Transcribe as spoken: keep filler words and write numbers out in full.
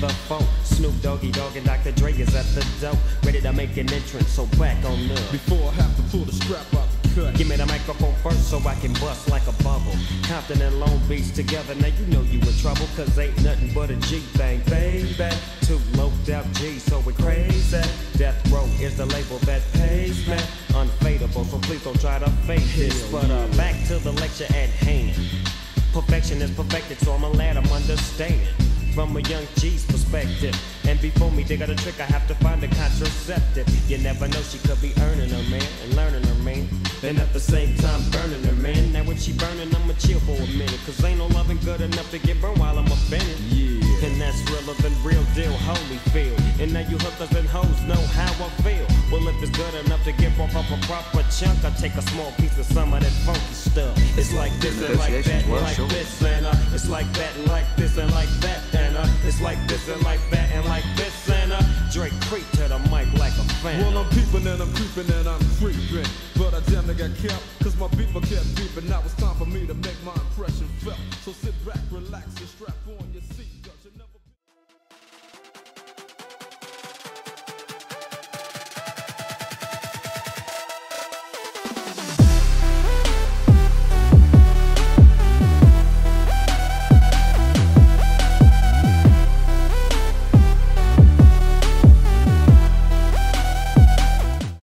the phone. Snoop Doggy Dogg and Doctor Dre is at the door, ready to make an entrance, so back on up. Before I have to pull the strap out the cut, give me the microphone first so I can bust like a bubble. Compton and Long Beach together, now you know you in trouble, cause ain't nothing but a G-bang, baby. Two loped out G, so we crazy. Death Row is the label that pays, man. Unfadable, so please don't try to fake this. But uh, back to the lecture at hand. Perfection is perfected, so I'ma let them understand from a young G's perspective. And before me dig out a trick, I have to find a contraceptive. You never know, she could be earning her man and learning her man, and at the same time burning her man. Now when she burning, I'ma chill for a minute, cause ain't no loving good enough to get burned while I'm offended. Yeah. And that's relevant, real deal, holy feel. And now you hookers and hoes know how I feel. Well, if it's good enough to give off up a proper chunk, I take a small piece of some of that funky stuff. It's like this and like that, and like this and uh, it's like that and like this and like that and uh, it's like this and like that and like this and uh, Drake creep to the mic like a fan. Well, I'm peeping and I'm creeping and I'm creeping, but I damn near got kept, cause my people kept beeping. Now it's time for me to make my impression felt. So sit back, relax, and strap on.